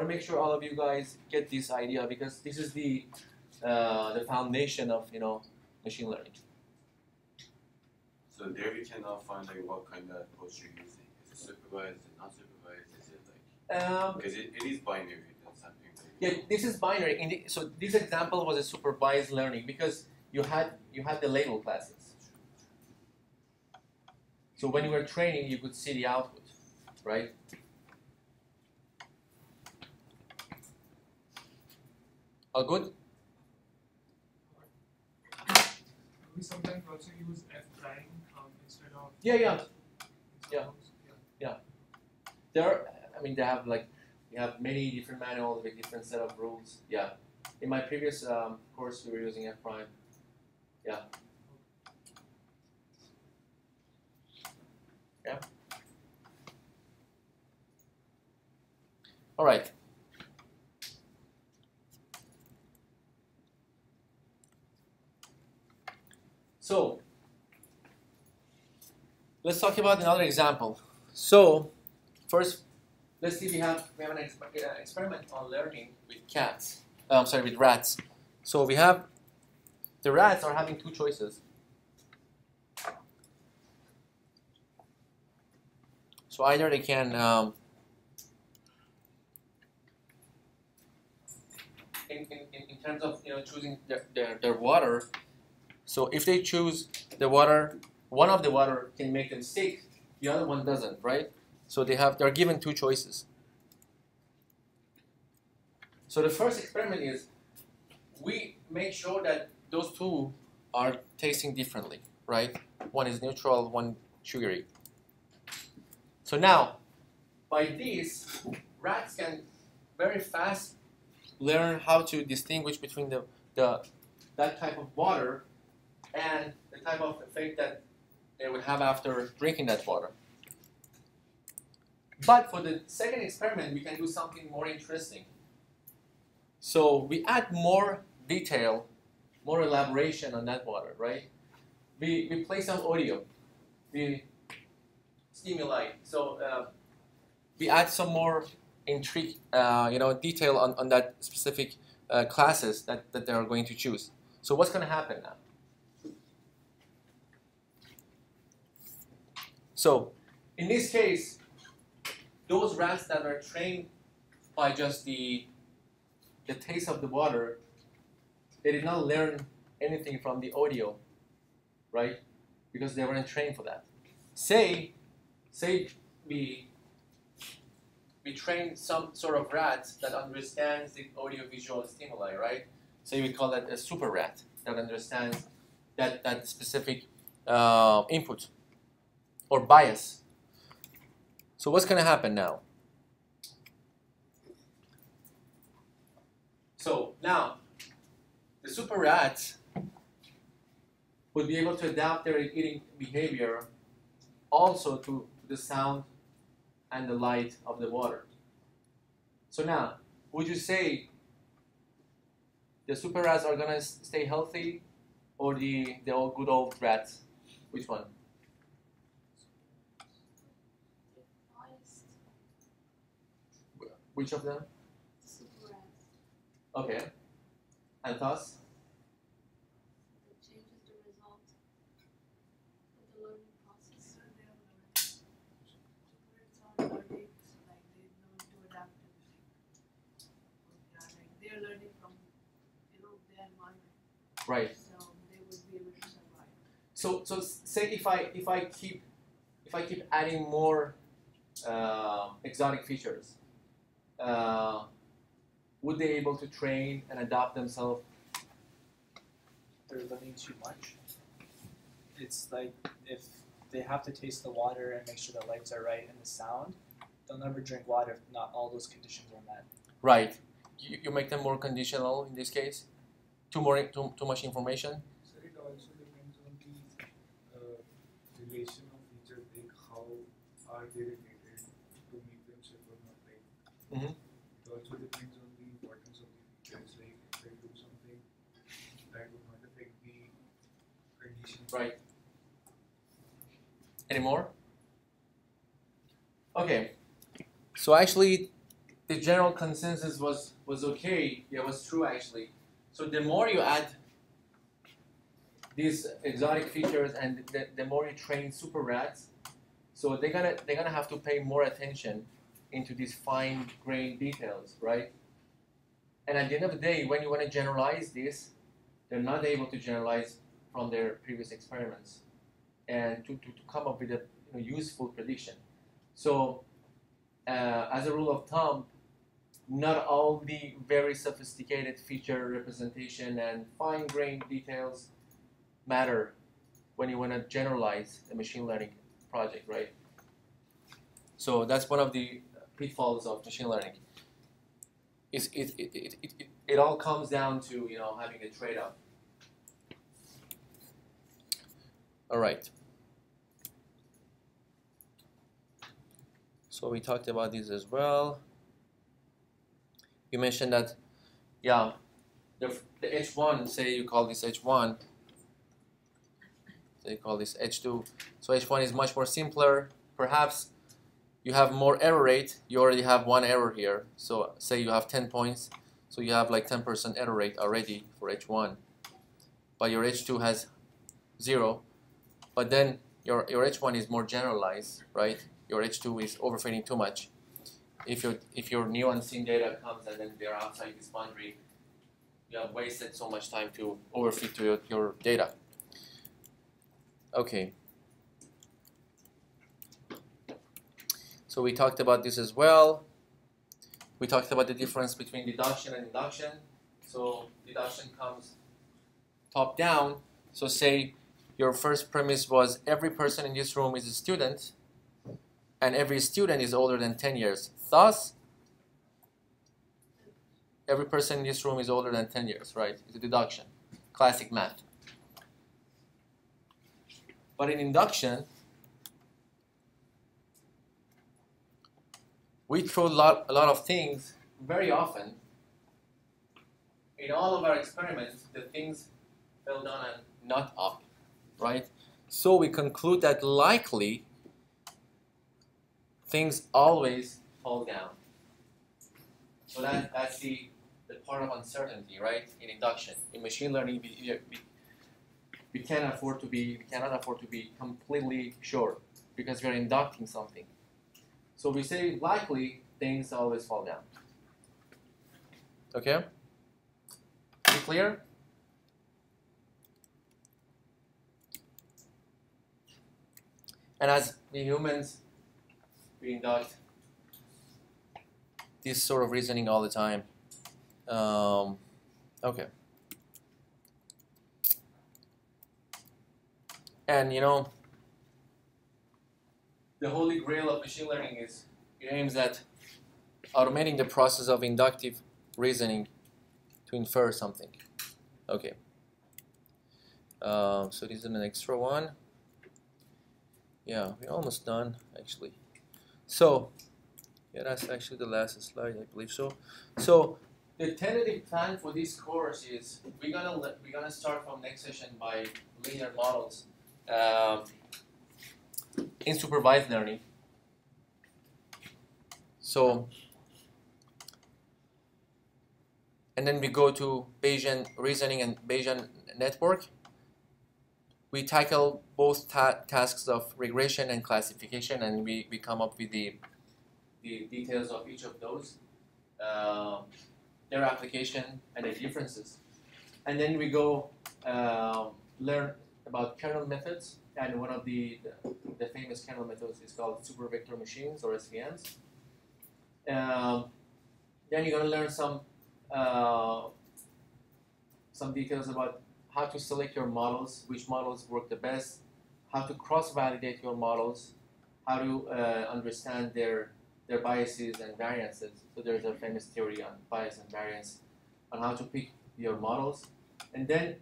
make sure all of you guys get this idea, because this is the foundation of machine learning. So there you can now find like what kind of approach you're using. Is it supervised? Is it not supervised? Is it like? Because it is binary. Yeah, this is binary. So this example was a supervised learning because you had the label classes. So when you were training, you could see the output, right? All good? We sometimes also use f prime instead of yeah. They have like. You have many different manuals with different set of rules. Yeah. In my previous course, we were using F prime. Yeah. Yeah. All right. So let's talk about another example. So first. Let's see if we have an experiment on learning with cats. I'm sorry, with rats. So we have, the rats are having two choices. So either they can in terms of choosing their water. So if they choose the water, one of the water can make them sick, the other one doesn't, right? So they're given two choices. So the first experiment is we make sure that those two are tasting differently, right? One is neutral, one sugary. So now, by this, rats can very fast learn how to distinguish between that type of water and the type of effect that they would have after drinking that water. But for the second experiment, we can do something more interesting. So we add more detail, more elaboration on that water, right? We play some audio, we stimuli. So we add some more intrigue, detail on that specific classes that they are going to choose. So what's going to happen now? So in this case, those rats that are trained by just the taste of the water. They did not learn anything from the audio, right? Because they weren't trained for that. Say we train some sort of rat that understands the audiovisual stimuli, right? Say we call that a super rat that understands that specific input or bias. So what's going to happen now? So now, the super rat would be able to adapt their eating behavior also to the sound and the light of the water. So now, would you say the super rats are going to stay healthy or the old, good old rats? Which one? Which of them? Super rats. Okay. And thus? It changes the result of the learning process. So they are learning, so like they know to adapt to like they are learning from their environment. Right. So they would be able to survive. So say if I keep adding more exotic features, would they be able to train and adapt themselves? They're learning too much. It's like if they have to taste the water and make sure the lights are right and the sound, they'll never drink water if not all those conditions are met. Right. You make them more conditional in this case? Too much information? So it also depends on the relation of feature, like how are they related to make them safe or not. Mm-hmm. It also depends on the importance of the features, like if I do something that would not affect the condition. Right. Any more? Okay. So actually, the general consensus was okay. Yeah, it was true actually. So the more you add these exotic features and the more you train super rats, so they're gonna have to pay more attention into these fine-grained details, right? And at the end of the day, when you want to generalize this, they're not able to generalize from their previous experiments and to come up with a useful prediction. So as a rule of thumb, not all the very sophisticated feature representation and fine-grained details matter when you want to generalize a machine learning project, right? So that's one of the pitfalls of machine learning. It all comes down to having a trade-off. All right. So we talked about this as well. You mentioned that, yeah, the H1. Say you call this H1. Say you call this H2. So H1 is much more simpler, perhaps. You have more error rate. You already have one error here. So say you have 10 points. So you have like 10% error rate already for H1. But your H2 has 0. But then your H1 is more generalized, right? Your H2 is overfitting too much. If your new unseen data comes and then they're outside this boundary, you have wasted so much time to overfit to your data. Okay. So we talked about this as well. We talked about the difference between deduction and induction. So deduction comes top down. So say your first premise was every person in this room is a student, and every student is older than 10 years. Thus, every person in this room is older than 10 years, right? It's a deduction, classic math. But in induction, we throw a lot of things very often. In all of our experiments, the things fell down and not up, right? So we conclude that likely things always fall down. So that's the part of uncertainty, right? In induction, in machine learning, we cannot afford to be completely sure because we are inducting something. So we say likely things always fall down. Okay? Is it clear? And as we humans, we induct this sort of reasoning all the time. Okay. And you know, the holy grail of machine learning is it aims at automating the process of inductive reasoning to infer something. Okay. So this is an extra one. Yeah, we're almost done actually. So yeah, that's actually the last slide, I believe so. So the tentative plan for this course is we're gonna start from next session by linear models in supervised learning. So, and then we go to Bayesian reasoning and Bayesian network. We tackle both tasks of regression and classification, and we come up with the details of each of those, their application, and the differences. And then we go learn about kernel methods, and one of the famous kernel methods is called supervector machines, or SVMs. Then you're going to learn some details about how to select your models, which models work the best, how to cross-validate your models, how to understand their biases and variances. So there's a famous theory on bias and variance, on how to pick your models. And then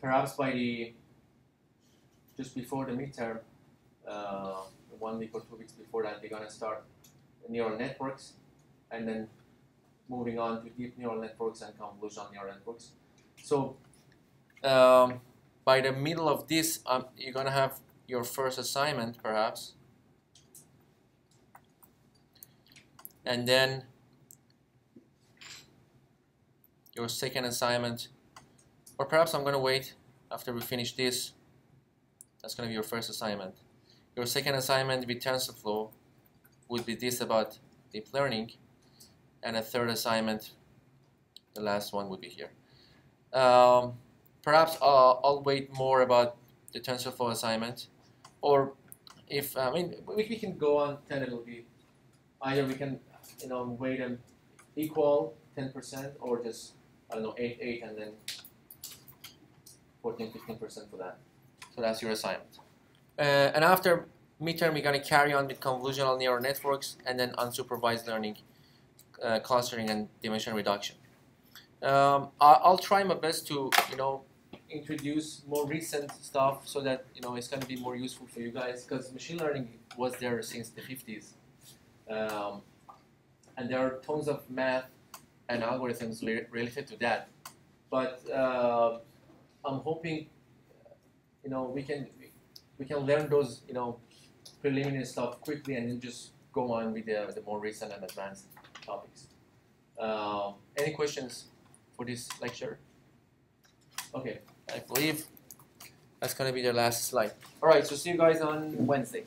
perhaps by the, just before the midterm, 1 week or 2 weeks before that, we're going to start neural networks, and then moving on to deep neural networks and convolutional neural networks. So by the middle of this, you're going to have your first assignment, perhaps. And then your second assignment. Or perhaps I'm going to wait after we finish this. That's going to be your first assignment. Your second assignment with TensorFlow would be this about deep learning. And a third assignment, the last one, would be here. Perhaps I'll wait more about the TensorFlow assignment. Or if, I mean, we can go on tentatively. Either we can, you know, weight them equal 10%, or just, I don't know, 8, and then 14, 15% for that. So that's your assignment. And after midterm, we're going to carry on with convolutional neural networks, and then unsupervised learning, clustering, and dimension reduction. I'll try my best to, you know, introduce more recent stuff so that, you know, it's going to be more useful for you guys, because machine learning was there since the 50s. And there are tons of math and algorithms related to that. But I'm hoping, you know, we can learn those, you know, preliminary stuff quickly, and then just go on with the more recent and advanced topics. Any questions for this lecture? Okay, I believe that's going to be the last slide. All right, so see you guys on Wednesday.